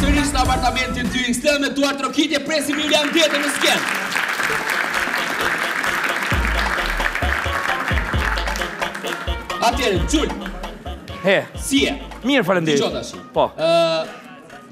sërish në apartamentin 2xl me duar trokitje presim Julian Dete në skenë. Atëherë, Gjul. He. Si e? Mirë, faleminderit. Gjotashi. Po.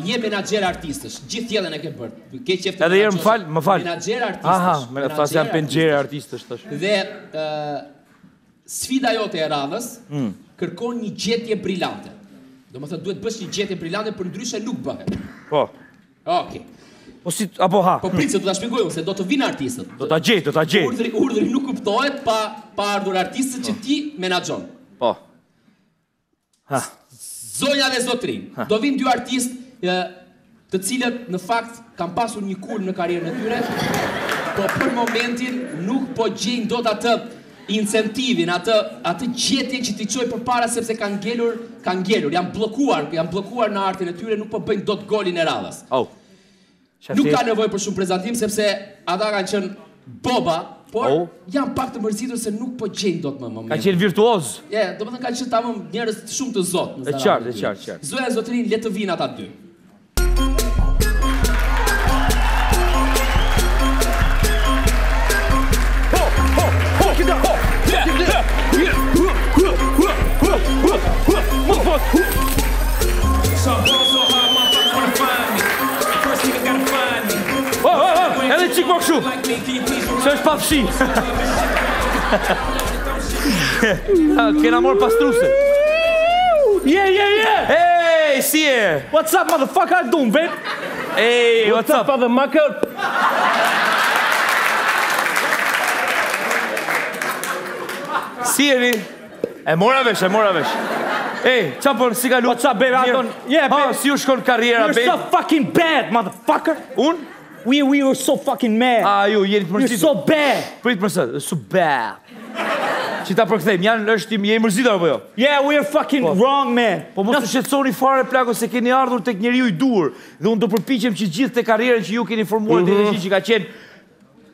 Je menaxher artistësh, gjithë jellën e ke bërë. Ke qejf të. Edhe herë më fal. Menaxher artistësh. Aha, më thas jam penxher artistësh tash. Dhe sfida jote e radhës kërkon një gjetje brillante. Domethënë duhet bësh një gjetje brillante, për ndryshe nuk bëhet. Po. Okej. Po si apo ha. Po pritet do ta shpjegoj se do të vinë artistët. Do ta gjej. Urdhri nuk kuptohet pa ardhur artistët që ti menaxhon. Po. Ha. Zonja dhe zotrin. Do vinë dy artistë të cilët në fakt kanë pasur një kulm në karrierën e tyre, por për momentin nuk po gjejnë dot atë incentivin, atë gjetjen që t'i çoj përpara sepse kanë ngelur, janë bllokuar në artin e tyre, nuk po bëjnë dot golin e radhës. Nuk ka nevojë për shumë prezantim sepse ata kanë qenë boba, por janë pak të mërzitur se nuk po gjejnë dot më momentin. Kanë qenë virtuoz. Domethënë kanë qenë tamam njerëz shumë të zot. E qartë. Zoja zotrin le të vinë ata dy. Së është papshi. Kena morë pastruse. Yeah! Hey, si e? What's up, motherfucker? I don't, babe. Hey, what's up, motherfucker? Si e ri? E mora vesh. Hey, qa përnë si ka lutë? What's up, babe? I don't... Yeah, babe. Si u shkon karriera, babe? You're so fucking bad, motherfucker. Unë? We were so fucking mad. You're so bad. Prit mërsat, so bad. Që ta përkthejmë, jemi mërzitur apo jo? Yeah, we are fucking wrong, man. Po mos u shqetësoni fare plako se keni ardhur tek njeriu i dur. Dhe unë do përpiqem që gjithë te karrierën që ju keni formuar deri që ka qenë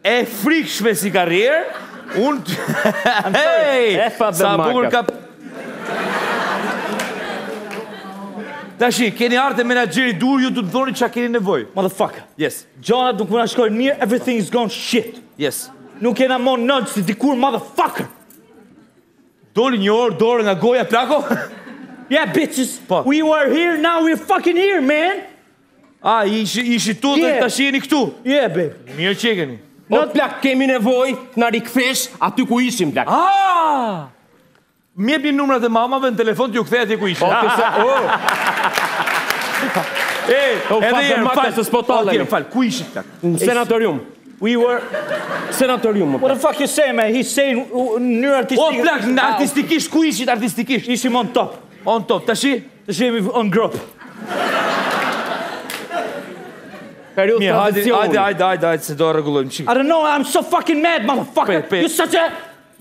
e frikshme si karrierë, unë hey, sa bukur ka. Tashi, keni ardhur te menaxheri i dur, ju do të thoni çka keni nevojë. Motherfucker. Yes. Gjanat nuk po na shkojnë mirë, everything is gone shit. Yes. Nuk kena më nën si dikur, motherfucker. Doli një orë dorë nga goja plako. Yeah, bitches. We were here, now we're fucking here, man. Ishi tu dhe tash jeni këtu. Yeah, babe. Mirë që keni. Not plak kemi nevojë të na rikthesh aty ku ishim plak. Mjepni numrat e mamave në telefon t'ju kthej atje ku ishin. Ku ishit plak? Senatorium. We were... Senatorium. What the fuck you say, man? He's saying në artistikisht... O, plak, në artistikisht, ku ishit artistikisht? Ishim on top. On top, tashi? Tashi jemi on grop. Period tradicional. Hajde, se do rregullojmë. I don't know, I'm so fucking mad, motherfucker. You're such a...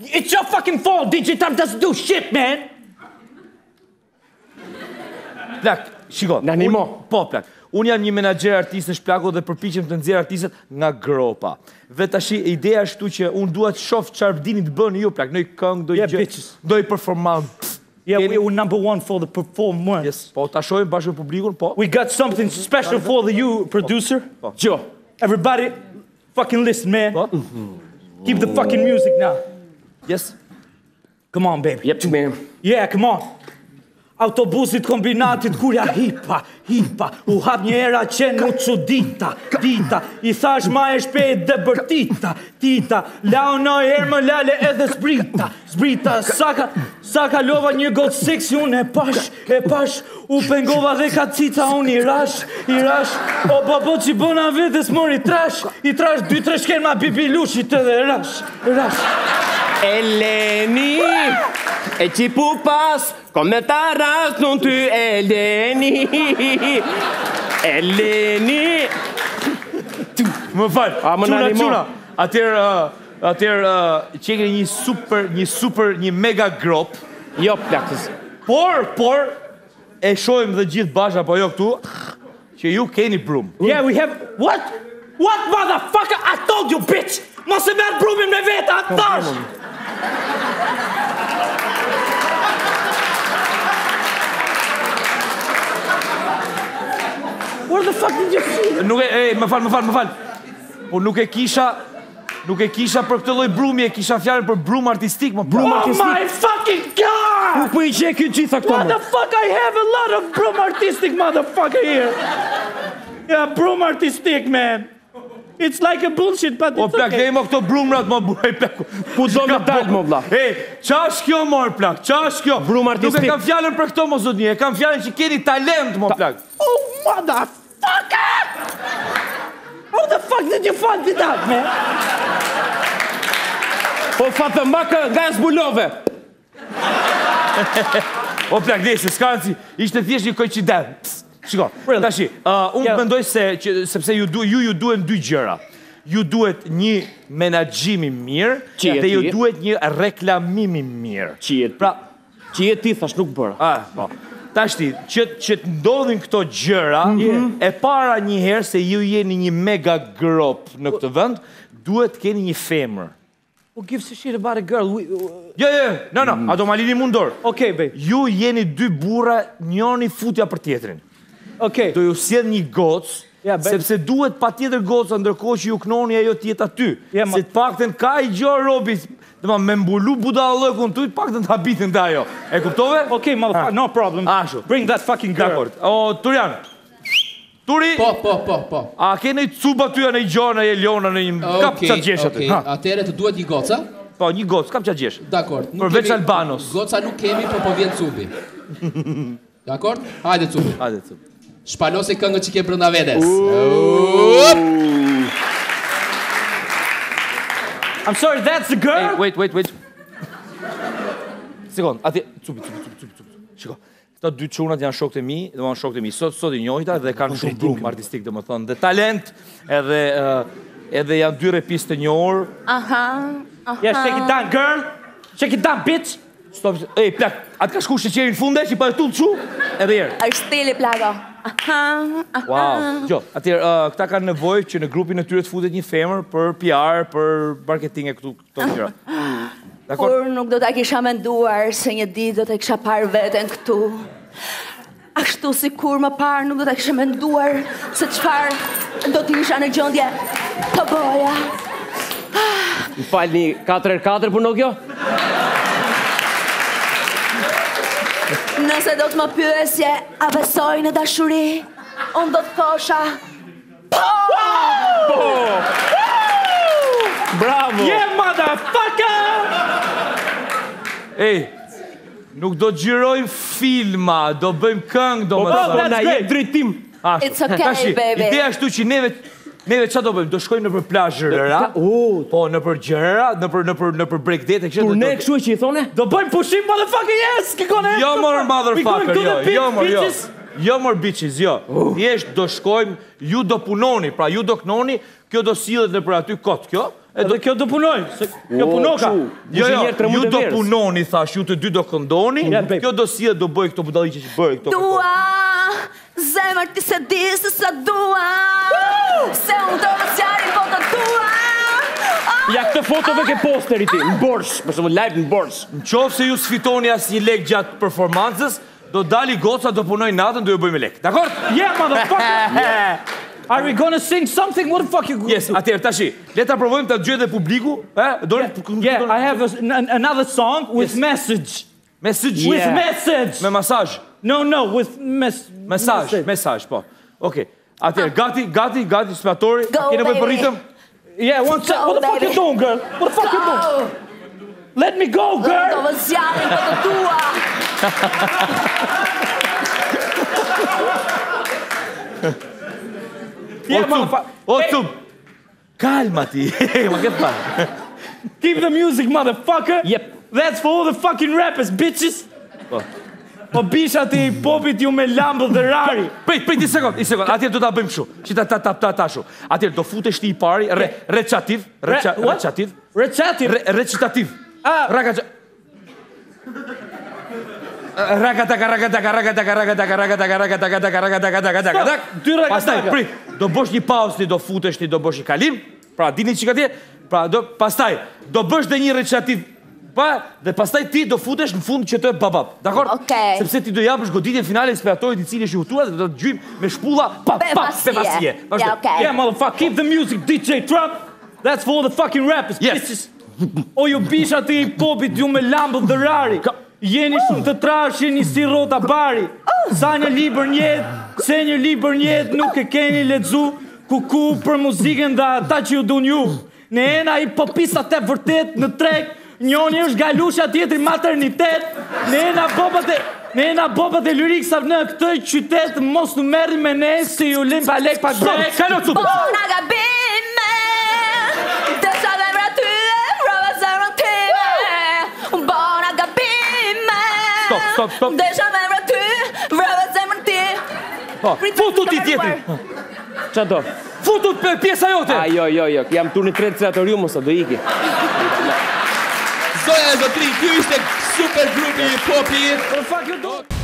It's your fucking fault, Digital doesn't do shit, man! Plak, shiko. Në animo. Po, plak. Unë jam një menaxher artistësh plako dhe përpiqem të nxjerr artistët nga gropa. Dhe tashi ideja është tu që unë dua të shoh çfarë dini të bëni ju, plak. Ndoj këngë, ndoj gjë, ndoj performancë. Yeah, we're number one for the performance. Yes, po ta shohim bashkë me publikun, po. We got something special for you, producer. Jo. Everybody fucking listen, man. Keep the fucking music now. Yes? Come on, baby. Yep, ma'am. Yeah, come on. Autobusit kombinatit kurja hipa, u hap njera qenë u që dita, i thash ma e shpejt dhe bërtita, tita, launoj herë më lale edhe zbrita, sa kalova një gotë seksi unë e pash, u pengova dhe ka cita unë i rash, o babo që bëna vetës mor i trash, dy tre shken ma bibilushit edhe rash. Eleni, e qipu pas, komentaras në ty Eleni. Më falë, quna, atërë që e një super, një mega grop. Jo, plakës. Por, e shojmë dhe gjithë bashkë, apo jo këtu, që ju keni brumë. Yeah, we have, what motherfucker, I told you, bitch, mos e merë brumim në vetë, atë thash. What Më fal. Po nuk e kisha për këtë lloj brumi, e kisha fjalën për brum artistik, më brum artistik. Oh my fucking god! Nuk po i gjej këtu gjitha këto. What the fuck, I have a lot of brum artistic motherfucker here. Yeah, brum artistic man. It's like a bullshit, but it's okay. O plak, dhe ima këto brumrat, më buraj plaku. Pu do me dalë, më vla. Hej, qa është kjo, mor plak, qa është kjo? Brum artistik. Nuk e kam fjallën për këto, më zotnje, e kam fjallën që keni talent, më plak. Oh, motherfucker! How the fuck did you find it out, man? O fatë maka nga zbulove. O plak, dhe se s'kanci, ishte thjesht një koincident. Shiko, tashi, unë mendoj se, sepse ju duhet dy gjëra. Ju duhet një menagjimi mirë, dhe ju duhet një reklamimi mirë. Qijet ti, thash nuk bërë. Tashti, që të ndodhin këto gjëra, e para një herë se ju jeni një mega grop në këtë vënd, duhet të keni një femër. Who gives a shit about a girl? No, ato malini mundor. Okej, babe. Ju jeni dy burra, njoni futja për tjetrin. Do ju sjedh një gocë, sepse duhet pa tjetër gocë, ndërkohë që ju knoni ajo tjetë aty. Se të pakten ka i gjorë robis, me mbulu buda allëkun të pakten të habitin të ajo. E kuptove? Okej, motherfucker, no problem. Asho. Bring that fucking girl. Dakord. O, Turian. Turi! Po. A kene i cuba tyja në i gjona, në i ljona, në i... Kap qatë gjesha të. Atere të duhet një goca? Po, një goca, kap qatë gjesha. Dakord. Përveç Albanos. Goca nuk kemi, po vjen cubi. Dakord? Hajde cubi. Shpalose këngët që ke brënda vedes. I'm sorry, that's a girl? Wait. Sekund, ati... Cupi. Shiko, ta dy qunat janë shokët e mi, dhe janë shokët e mi. Sot i njohita dhe kanë shumë brum artistik, dhe më thënë, dhe talent, edhe janë dy repis të njohër. Yeah, shake it down, girl! Shake it down, bitch! Stop, ej, plak, atë ka shku shqeqeri në funde, që i pa e tullë qu, edhe jërë. Është stili, plaka. Wow, gjo, atërë, këta ka nevoj që në grupin e tyre të futet një femër për PR, për marketing e këtu këto tjera. Kur nuk do të kisha menduar se një dit do të kisha parë vetën këtu. Ashtu si kur më parë nuk do të kisha menduar se qëfar do të isha në gjëndje të boja. Më falë një 4x4 për në kjo? Nëse do të më pyesje, a besoj në dashuri, unë do të thosha, po! Bravo! Yeah, motherfucker! Ej, nuk do të gjirojmë filma, do bëjmë këngë, do më thosha. Po, na jetë drejtim. It's okay, baby. Ideja është tu që neve qa do bëjmë, do shkojmë në për plajërëra, po në për gjërëra, në për breakdate e kështë... Turne e këshu e që i thone? Do bëjmë pushim, motherfucker, yes! Jo mor, motherfucker, jo mor bitches. Jeshtë do shkojmë, ju do punoni, pra ju do knoni, kjo do sillet dhe për aty kotë kjo, edhe kjo do punoj, kjo punoka. Ju do punoni, thash, ju të dy do këndoni, kjo do sillet do bëj këto budaliqe që bëj këto... Zemër ti se di se sa dua, se unë do më sjarin po të tua. Ja këtë fotove ke posteri ti, në borsh, përse më live në borsh. Në qovë se ju sfitoni as një lek gjatë performancës, do dali goca, do punoj natën, do ju bëjmë lek, dakord? Yeah, motherfucker! Are we gonna sing something? What the fuck you... Yes, atër, tashi, leta provojmë të gjyë dhe publiku. Yeah, I have another song with message. Message? With message! Me masaj. No, with Mesaj, po. Okej, atër, gati, spatori. Kene për përritëm? Yeah, one second, what the fuck you doing, girl? What the fuck you doing? Let me go, girl! Do më zjarin për të tua! O, cup! Kalma ti, ma këtë pa. Keep the music, motherfucker! Yep. That's for all the fucking rappers, bitches! Po bisha të i popit ju me lambë dhe rari. Prit, i sekund, atërë do të bëjmë shu. Qita ta shu. Atërë do fute shti i pari, recitativ. Rakataka. Pastaj, prit, do bësh një pausni, do fute shti, do bësh një kalim. Pra, dini që ka tje. Pastaj, do bësh dhe një recitativ. Dhe pastaj ti do futesh në fund që të babab. Dakor? Sepse ti do japësh goditjen finale inspiratorit i cili është i hutuar. Dhe do të gjymë me shpulla bebasje. Yeah motherfuck, keep the music DJ Trump. That's for the fucking rappers. Yes. O ju bisha të i popit ju me lambët dhe rari. Jeni shumë të trash, jeni si rota bari. Sa një libër njetë, se një libër njetë nuk e keni ledzu. Kuku për muziken dhe ata që ju dun ju. Ne ena i popisat e vërtet në trek. Njoni është galusha tjetëri maternitet. Ne ena bobat e lyrikësat në këtë qytet. Mos në meri me ne si ju lim pa lek pa drek. Bona gabime, dësha dhe vra ty dhe vrava zemrën time. Bona gabime, dësha dhe vra ty, vrava zemrën time. Futu ti tjetëri. Qëndo? Futut për pjesa jote! A, jo, jam turni tretë kreatorium, osa do iki. Zoja e zotri, kjo ishte super grupi i popi.